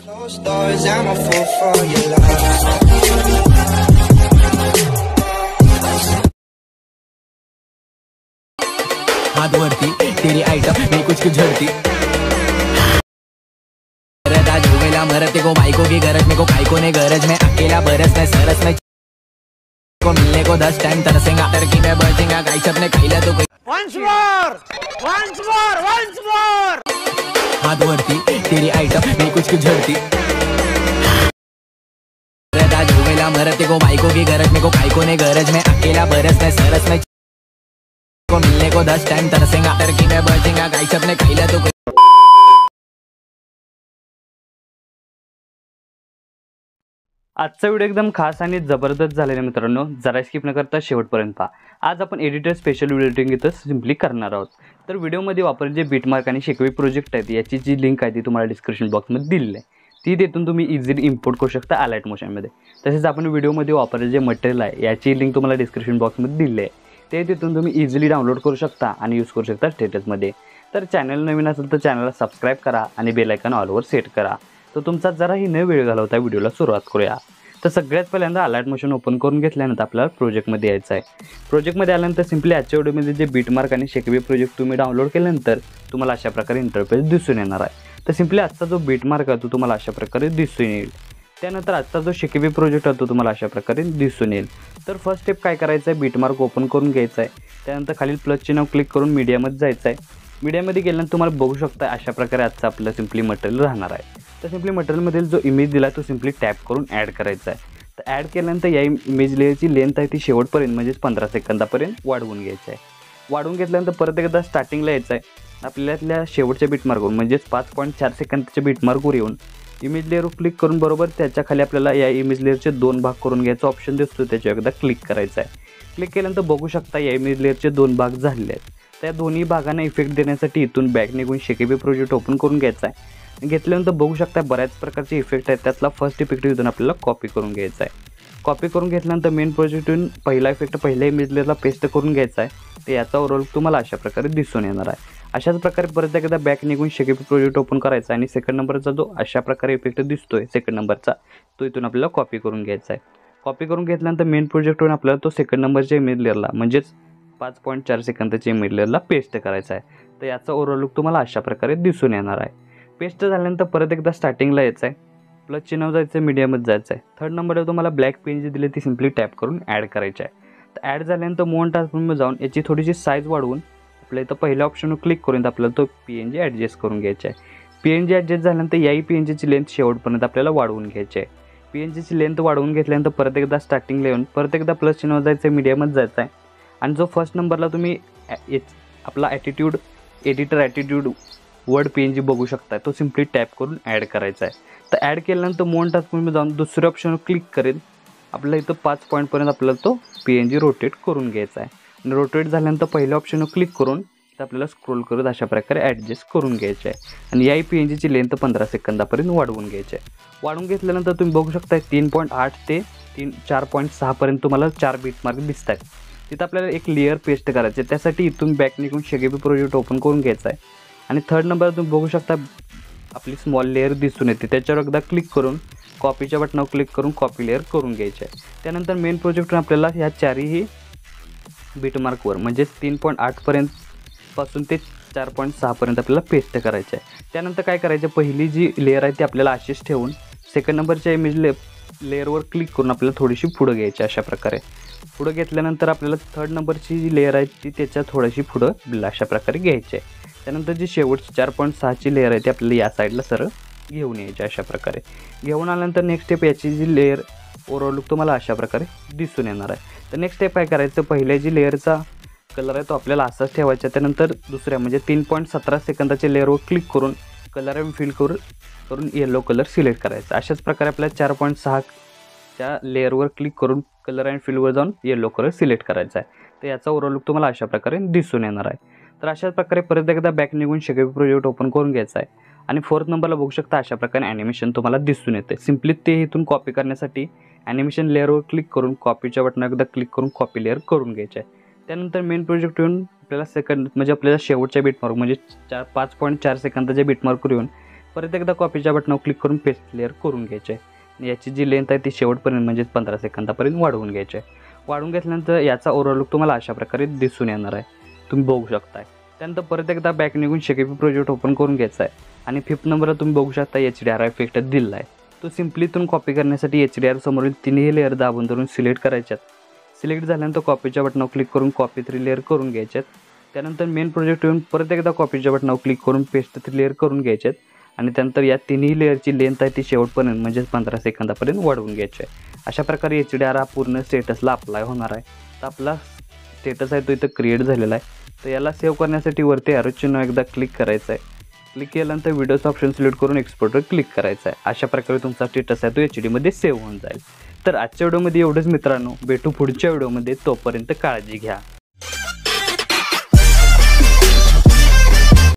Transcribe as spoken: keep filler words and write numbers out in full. Closed doors, I'm a fool for your love. हाथ वरती तेरी आइटम में कुछ कुछ झड़ती मरते को भाई को की गरज में को भाई को ने गरज में अकेला बरस में सरस में को मिलने को दस टाइम तरसेंगा तरकी में बरसेंगा गाय सबने खिला तो once more once more once more हाथ वरती तेरी आइटम में कुछ कुछ झड़ती मरते को भाई को की गरज में को भाई को ने गरज में अकेला बरस में सरस में को मिलने को दस टाइम तरसेंगा तरकी में बरसेंगा गाय सबने खिला तो आजचा व्हिडिओ एकदम खास आणि जबरदस्त झालेला आहे मित्रांनो, जरा स्किप न करता शेवटपर्यंत पहा। आज आपण एडिटर स्पेशल व्हिडिओ एडिटिंग इथं सिंपली करणार आहोत। तर व्हिडिओमध्ये वापरलेले बीट मार्क आणि शिकवी प्रोजेक्ट आहे याची जी लिंक आहे ती तुम्हाला डिस्क्रिप्शन बॉक्समध्ये दिलेली आहे, ती तिथून तुम्ही इझिली इम्पोर्ट करू शकता अलाइट मोशनमध्ये। तसेच आपण व्हिडिओमध्ये वापरलेले जे मटेरियल आहे याची लिंक तुम्हाला डिस्क्रिप्शन बॉक्समध्ये दिलेली आहे, ते तिथून तुम्ही इझिली डाउनलोड करू शकता आणि यूज करू शकता स्टेटसमध्ये। तर चॅनल नवीन असेल तर चॅनलला सबस्क्राईब करा आणि बेल आयकॉन ऑलवर सेट करा। तो तुमचा जराही न वेळ घालवता व्हिडिओला सुरुवात करूया। तर सगळ्यात पहिल्यांदा अलाइट मोशन ओपन करून घेतल्यानंतर आपल्याला प्रोजेक्टमध्ये यायचं आहे। प्रोजेक्टमध्ये आल्यानंतर सिंपली आजच्या व्हिडिओमध्ये जे बीट मार्क आणि शिकवी प्रोजेक्ट तुम्ही डाउनलोड केल्यानंतर तुम्हाला अशा प्रकारे इंटरफेस दिसून येणार आहे। तर सिंपली आजचा जो बीट मार्क आहे तो तुम्हाला अशा प्रकारे दिसून येईल, त्यानंतर आजचा जो शिकवी प्रोजेक्ट आहे तो तुम्हाला अशा प्रकारे दिसून येईल। तर फर्स्ट स्टेप काय करायचं आहे, बीट मार्क ओपन करून घ्यायचं आहे, त्यानंतर खालील प्लस चिन्ह क्लिक करून मीडियामध्ये जायचं आहे। मीडियामध्ये गेल्यानंतर तुम्हाला बघू शकता अशा प्रकारे आजचा आपलं सिंपली मटेरियल राहणार आहे। तर सिंपली मटेरियलमधील जो इमेज दिला तो सिंपली टॅप करून ॲड करायचा आहे। तर ॲड केल्यानंतर या इमेज लेअरची लेंथ आहे ती शेवटपर्यंत म्हणजेच पंधरा सेकंदापर्यंत वाढवून घ्यायचं आहे। वाढवून घेतल्यानंतर परत एकदा स्टार्टिंगला यायचं आहे, आपल्यातल्या शेवटच्या बीटमार्कवर म्हणजेच पाच पॉईंट चार सेकंदाच्या बीटमार्कवर येऊन इमेज लेअरवर क्लिक करून बरोबर त्याच्या खाली आपल्याला या इमेज लेअरचे दोन भाग करून घ्यायचा ऑप्शन दिसतो, त्याच्यावर एकदा क्लिक करायचा आहे। क्लिक केल्यानंतर बघू शकता या इमेज लेअरचे दोन भाग झालेले आहेत। त्या दोन्ही भागांना इफेक्ट देण्यासाठी इथून बॅक निघून शिकवी प्रोजेक्ट ओपन करून घ्यायचा आहे। घेतल्यानंतर बघू शकता बऱ्याच प्रकारचे इफेक्ट आहेत, त्यातला फर्स्ट इफेक्ट इथून आपल्याला कॉपी करून घ्यायचा आहे। कॉपी करून घेतल्यानंतर मेन प्रोजेक्टहून पहिला इफेक्ट पहिल्या इमेजला पेस्ट करून घ्यायचा आहे, तर याचा ओव्हरऑल तुम्हाला अशा प्रकारे दिसून येणार आहे। अशाच प्रकारे परत एकदा बॅक निघून शिकवी प्रोजेक्ट ओपन करायचा आणि सेकंड नंबरचा जो अशा प्रकारे इफेक्ट दिसतोय सेकंड नंबरचा तो इथून आपल्याला कॉपी करून घ्यायचा आहे। कॉपी करून घेतल्यानंतर मेन प्रोजेक्टहून आपल्याला तो सेकंड नंबरच्या इमेज लेअरला म्हणजेच पाच पॉईंट चार सेकंदाच्या इमेज लेअरला पेस्ट करायचा आहे, तर याचा ओव्हरऑल लुक तुम्हाला अशा प्रकारे दिसून येणार आहे। पेस्ट झाल्यानंतर परत एकदा स्टार्टिंगला यायचं आहे, प्लस चिन्ह जायचं आहे, मीडियामध्ये जायचं आहे। थर्ड नंबरवर तुम्हाला ब्लॅक पेन जी दिली ती सिंपली टॅप करून ॲड करायची आहे। तर ॲड झाल्यानंतर मोन टास्कमध्ये जाऊन याची थोडीशी साईज वाढवून आपल्या इथं पहिल्या ऑप्शनवर क्लिक करून आपल्याला तो पी एन जी ॲडजस्ट करून घ्यायचा आहे। पी एन जी ॲडजस्ट झाल्यानंतर याही पी एन जीची लेंथ शेवटपर्यंत आपल्याला वाढवून घ्यायची आहे। पी एन जीची लेंथ वाढवून घेतल्यानंतर परत एकदा स्टार्टिंगला येऊन परत एकदा प्लस चिन्ह जायचं आहे, मीडियामध्ये जायचं आहे आणि जो फर्स्ट नंबरला तुम्ही आपला attitude editor attitude word P N G बघू शकता तो सिम्पली टॅप करून ॲड करायचा आहे। तर ॲड केल्यानंतर मोन टास्कमध्ये जाऊन दुसऱ्या ऑप्शनवर क्लिक करेल आपल्याला इथं पाच पॉईंटपर्यंत आपल्याला तो पी एन जी रोटेट करून घ्यायचा आहे आणि रोटेट झाल्यानंतर पहिल्या ऑप्शनवर क्लिक करून आपल्याला स्क्रोल करत अशा प्रकारे ॲडजस्ट करून घ्यायचे आहे आणि याही पी एन जीची लेंथ पंधरा सेकंदापर्यंत वाढवून घ्यायचे आहे। वाढवून घेतल्यानंतर तुम्ही बघू शकता तीन पॉईंट आठ ते तीन चार पॉईंट सहापर्यंत तुम्हाला चार बीट मार्क दिसत आहेत, तिथं आपल्याला एक लेअर पेस्ट करायचं आहे। त्यासाठी इथून बॅक निघून शिकवी प्रोजेक्ट ओपन करून घ्यायचा आहे आणि थर्ड नंबरला तुम्ही बघू शकता आपली स्मॉल लेअर दिसून येते, त्याच्यावर एकदा क्लिक करून कॉपीच्या बटनावर क्लिक करून कॉपी लेअर करून घ्यायची आहे। त्यानंतर मेन प्रोजेक्टवर आपल्याला ह्या चारही बीटमार्कवर म्हणजेच तीन पॉईंट आठपर्यंत पासून ते चार पॉईंट सहापर्यंत आपल्याला पेस्ट करायचं आहे। त्यानंतर काय करायचं, पहिली जी लेअर आहे ती आपल्याला अशीच ठेवून सेकंड नंबरच्या इमेज ले लेअरवर क्लिक करून आपल्याला थोडीशी पुढं घ्यायची अशा प्रकारे पुढं घेतल्यानंतर आपल्याला थर्ड नंबरची जी लेअर आहे ती त्याच्या थोडीशी पुढं आपल्याला अशा प्रकारे घ्यायची आहे। त्यानंतर जी शेवटची चार पॉईंट सहाची लेअर आहे ती आपल्याला या साईडला सरळ घेऊन यायची अशा प्रकारे घेऊन आल्यानंतर नेक्स्ट स्टेप याची जी लेअर ओव्हरऑल लुक तुम्हाला अशा प्रकारे दिसून येणार आहे। तर नेक्स्ट स्टेप काय करायचं, पहिल्या जी लेअरचा कलर आहे तो आपल्याला असाच ठेवायचा, त्यानंतर दुसऱ्या म्हणजे तीन पॉईंट सतरा सेकंदाच्या लेअरवर क्लिक करून कलर आणि फिल करून करून येलो कलर सिलेक्ट करायचा। अशाच प्रकारे आपल्याला चार पॉईंट सहाच्या लेअरवर क्लिक करून कलर अँड फिलवर जाऊन येलो कलर सिलेक्ट करायचा आहे, तर याचा ओव्हरऑल लुक तुम्हाला अशा प्रकारे दिसून येणार आहे। तर अशाच प्रकारे परत एकदा बॅक निघून शिकवी प्रोजेक्ट ओपन करून घ्यायचा आहे आणि फोर्थ नंबरला बघू शकता अशा प्रकारे ॲनिमेशन तुम्हाला दिसून येते। सिम्पली ते इथून कॉपी करण्यासाठी ॲनिमेशन लेअरवर क्लिक करून कॉपीच्या बटनावर एकदा क्लिक करून कॉपी लेअर करून घ्यायचं आहे। त्यानंतर मेन प्रोजेक्ट येऊन आपल्याला सेकंड म्हणजे आपल्याला शेवटच्या बीटमार्क म्हणजे चार पाच पॉईंट चार सेकंदाच्या बीटमार्कवर येऊन परत एकदा कॉपीच्या बटनावर क्लिक करून पेस्ट क्लिअर करून घ्यायचे आहे. याची जी लेंथ आहे ती शेवटपर्यंत म्हणजेच पंधरा सेकंदापर्यंत वाढवून घ्यायचे आहे. वाढून घेतल्यानंतर याचा ओव्हरऑल लुक तुम्हाला अशा प्रकारे दिसून येणार आहे, तुम्ही बघू शकताय. त्यानंतर परत एकदा बॅक निघून शिकवी प्रोजेक्ट ओपन करून घ्यायचा आहे आणि फिफ्थ नंबरला तुम्ही बघू शकता एच डी आर इफेक्ट दिला आहे. तो सिम्पली तुम्ही कॉपी करण्यासाठी एच डी आर समोरील तिन्ही लेअर दाबून धरून सिलेक्ट करायचे आहेत. सिलेक्ट झाल्यानंतर कॉपीच्या बटनावर क्लिक करून कॉपी थ्री लेअर करून घ्यायचे आहेत. त्यानंतर मेन प्रोजेक्ट येऊन परत एकदा कॉपीच्या बटनावर क्लिक करून पेस्ट थ्री लेअर करून घ्यायचे आहेत आणि त्यानंतर या तिन्ही लेअरची लेंथ आहे ती शेवटपर्यंत म्हणजेच पंधरा सेकंदापर्यंत वाढवून घ्यायची आहे. अशा प्रकारे एच डी आर हा पूर्ण स्टेटसला अप्लाय होणार आहे. तर आपला स्टेटस आहे तो इथं क्रिएट झालेला आहे. तर याला सेव्ह करण्यासाठी वरती ॲरो चिन्ह एकदा क्लिक करायचं आहे. क्लिक केल्यानंतर व्हिडिओचं ऑप्शन सिलेक्ट करून एक्सपोर्टवर क्लिक करायचं आहे. अशा प्रकारे तुमचा स्टेटस आहे तो एच डीमध्ये सेव्ह होऊन जाईल. तर आजच्या व्हिडिओमध्ये एवढंच मित्रांनो, भेटू पुढच्या व्हिडिओमध्ये. तोपर्यंत काळजी घ्या.